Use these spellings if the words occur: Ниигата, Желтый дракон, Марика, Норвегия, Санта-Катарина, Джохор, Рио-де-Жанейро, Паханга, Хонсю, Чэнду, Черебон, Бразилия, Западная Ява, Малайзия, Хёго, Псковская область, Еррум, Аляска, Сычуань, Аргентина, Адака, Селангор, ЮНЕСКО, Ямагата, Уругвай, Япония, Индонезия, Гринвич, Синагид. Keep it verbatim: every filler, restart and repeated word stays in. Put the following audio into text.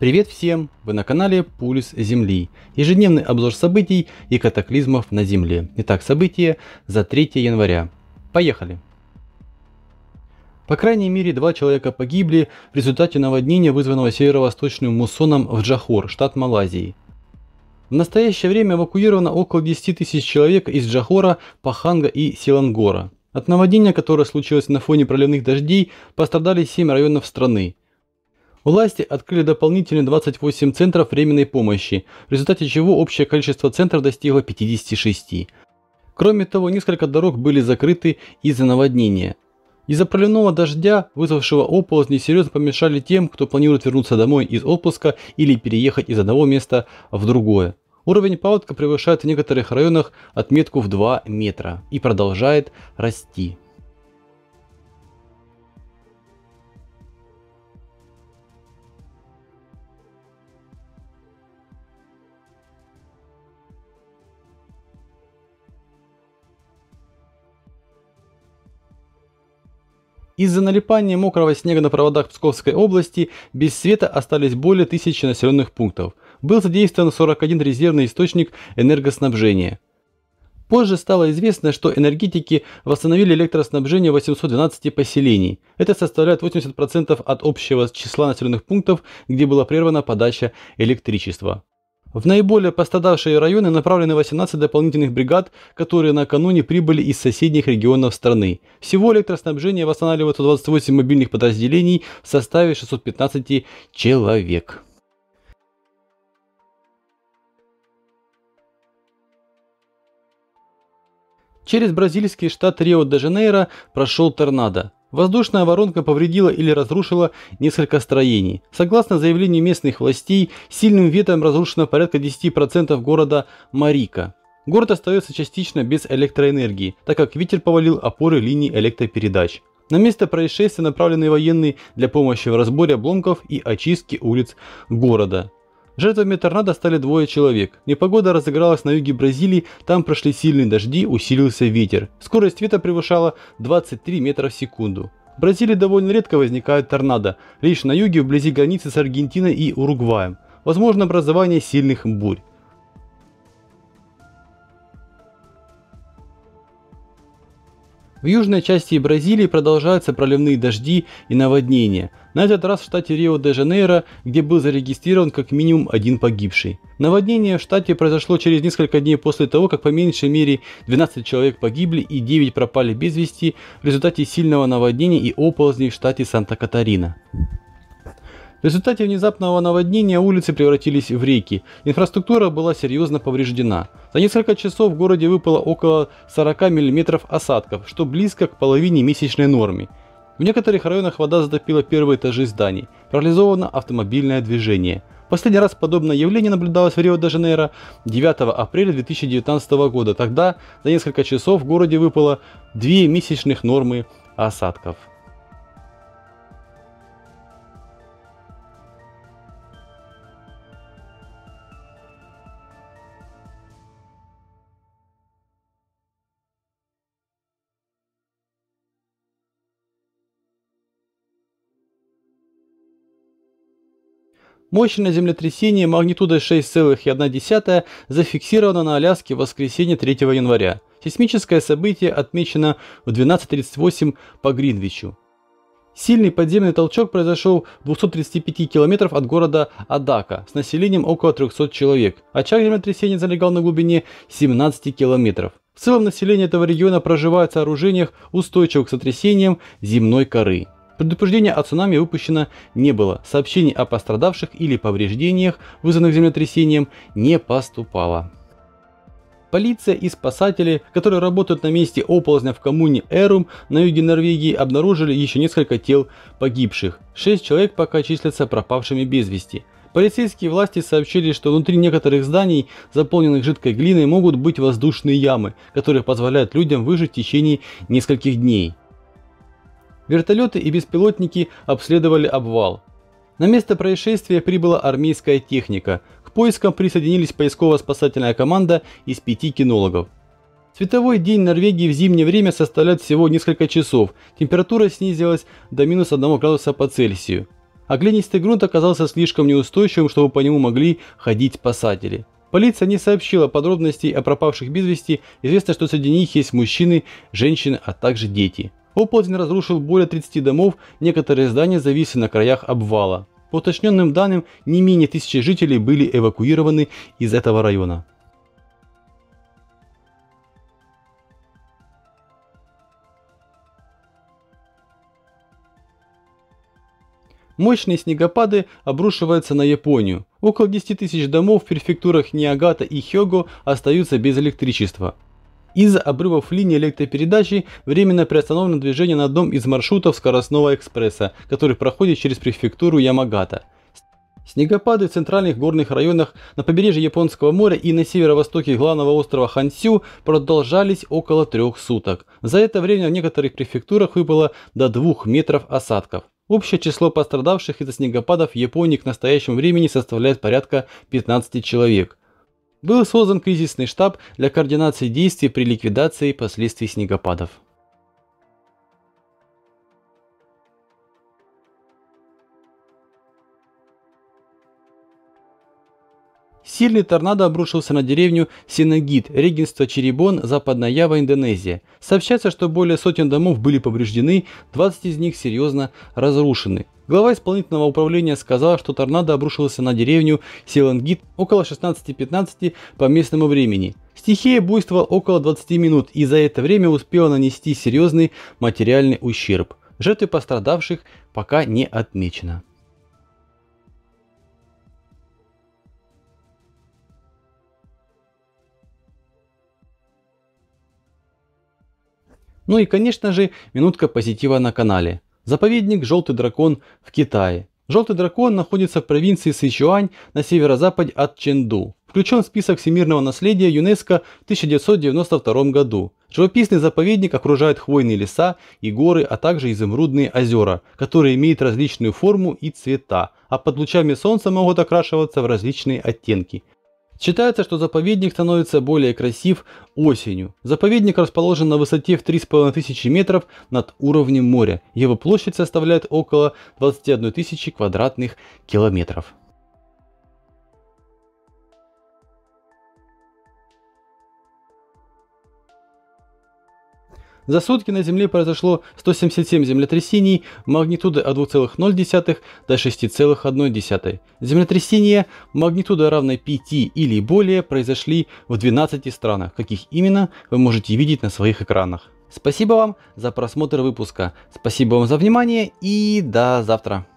Привет всем! Вы на канале Полюс Земли. Ежедневный обзор событий и катаклизмов на Земле. Итак, события за третье января. Поехали! По крайней мере, два человека погибли в результате наводнения, вызванного северо-восточным муссоном в Джохор, штат Малайзии. В настоящее время эвакуировано около десяти тысяч человек из Джохора, Паханга и Селангора. От наводнения, которое случилось на фоне проливных дождей, пострадали семь районов страны. Власти открыли дополнительные двадцать восемь центров временной помощи, в результате чего общее количество центров достигло пятидесяти шести. Кроме того, несколько дорог были закрыты из-за наводнения. Из-за проливного дождя, вызвавшего оползни, серьезно помешали тем, кто планирует вернуться домой из отпуска или переехать из одного места в другое. Уровень паводка превышает в некоторых районах отметку в два метра и продолжает расти. Из-за налипания мокрого снега на проводах Псковской области без света остались более тысячи населенных пунктов. Был задействован сорок один резервный источник энергоснабжения. Позже стало известно, что энергетики восстановили электроснабжение восьмисот двенадцати поселений. Это составляет восемьдесят процентов от общего числа населенных пунктов, где была прервана подача электричества. В наиболее пострадавшие районы направлены восемнадцать дополнительных бригад, которые накануне прибыли из соседних регионов страны. Всего электроснабжение восстанавливает сто двадцать восемь мобильных подразделений в составе шестисот пятнадцати человек. Через бразильский штат Рио-де-Жанейро прошел торнадо. Воздушная воронка повредила или разрушила несколько строений. Согласно заявлению местных властей, сильным ветром разрушено порядка десяти процентов города Марика. Город остается частично без электроэнергии, так как ветер повалил опоры линий электропередач. На место происшествия направлены военные для помощи в разборе обломков и очистке улиц города. Жертвами торнадо стали двое человек. Непогода разыгралась на юге Бразилии, там прошли сильные дожди, усилился ветер. Скорость ветра превышала двадцать три метра в секунду. В Бразилии довольно редко возникают торнадо, лишь на юге вблизи границы с Аргентиной и Уругваем. Возможно образование сильных бурь. В южной части Бразилии продолжаются проливные дожди и наводнения. На этот раз в штате Рио-де-Жанейро, где был зарегистрирован как минимум один погибший. Наводнение в штате произошло через несколько дней после того, как по меньшей мере двенадцать человек погибли и девять пропали без вести в результате сильного наводнения и оползней в штате Санта-Катарина. В результате внезапного наводнения улицы превратились в реки, инфраструктура была серьезно повреждена. За несколько часов в городе выпало около сорока миллиметров осадков, что близко к половине месячной нормы. В некоторых районах вода затопила первые этажи зданий, парализовано автомобильное движение. Последний раз подобное явление наблюдалось в Рио-де-Жанейро девятого апреля две тысячи девятнадцатого года, тогда за несколько часов в городе выпало две месячных нормы осадков. Мощное землетрясение магнитудой шесть целых одна десятая зафиксировано на Аляске в воскресенье третьего января. Сейсмическое событие отмечено в двенадцать тридцать восемь по Гринвичу. Сильный подземный толчок произошел в двухстах тридцати пяти километров от города Адака с населением около трёхсот человек. Очаг землетрясения залегал на глубине семнадцати километров. В целом население этого региона проживает в сооружениях, устойчивых к сотрясениям земной коры. Предупреждения о цунами выпущено не было, сообщений о пострадавших или повреждениях, вызванных землетрясением, не поступало. Полиция и спасатели, которые работают на месте оползня в коммуне Еррум на юге Норвегии, обнаружили еще несколько тел погибших. Шесть человек пока числятся пропавшими без вести. Полицейские власти сообщили, что внутри некоторых зданий, заполненных жидкой глиной, могут быть воздушные ямы, которые позволяют людям выжить в течение нескольких дней. Вертолеты и беспилотники обследовали обвал. На место происшествия прибыла армейская техника. К поискам присоединились поисково-спасательная команда из пяти кинологов. Световой день Норвегии в зимнее время составляет всего несколько часов. Температура снизилась до минус одного градуса по Цельсию. а глинистый грунт оказался слишком неустойчивым, чтобы по нему могли ходить спасатели. Полиция не сообщила подробностей о пропавших без вести, известно, что среди них есть мужчины, женщины, а также дети. Оползень разрушил более тридцати домов, некоторые здания зависли на краях обвала. По уточненным данным, не менее тысячи жителей были эвакуированы из этого района. Мощные снегопады обрушиваются на Японию. Около десяти тысяч домов в префектурах Ниигата и Хёго остаются без электричества. Из-за обрывов линии электропередачи временно приостановлено движение на одном из маршрутов скоростного экспресса, который проходит через префектуру Ямагата. Снегопады в центральных горных районах на побережье Японского моря и на северо-востоке главного острова Хонсю продолжались около трех суток. За это время в некоторых префектурах выпало до двух метров осадков. Общее число пострадавших из-за снегопадов в Японии к настоящему времени составляет порядка пятнадцати человек. Был создан кризисный штаб для координации действий при ликвидации последствий снегопадов. Сильный торнадо обрушился на деревню Синагид, регенство Черебон, Западная Ява, Индонезия. Сообщается, что более сотен домов были повреждены, двадцать из них серьезно разрушены. Глава исполнительного управления сказал, что торнадо обрушился на деревню Селангид около шестнадцати пятнадцати по местному времени. Стихия буйствовала около двадцати минут и за это время успела нанести серьезный материальный ущерб. Жертвы пострадавших пока не отмечено. Ну и, конечно же, минутка позитива на канале. Заповедник «Желтый дракон» в Китае. «Желтый дракон» находится в провинции Сычуань на северо-западе от Чэнду. Включен в список всемирного наследия ЮНЕСКО в тысяча девятьсот девяносто втором году. Живописный заповедник окружает хвойные леса и горы, а также изумрудные озера, которые имеют различную форму и цвета, а под лучами солнца могут окрашиваться в различные оттенки. Считается, что заповедник становится более красив осенью. Заповедник расположен на высоте в три с половиной тысячи метров над уровнем моря. Его площадь составляет около двадцати одной тысячи квадратных километров. За сутки на Земле произошло сто семьдесят семь землетрясений магнитудой от двух целых ноль десятых до шести целых одной десятой. Землетрясения магнитудой равной пяти или более произошли в двенадцати странах. Каких именно, вы можете видеть на своих экранах. Спасибо вам за просмотр выпуска. Спасибо вам за внимание и до завтра.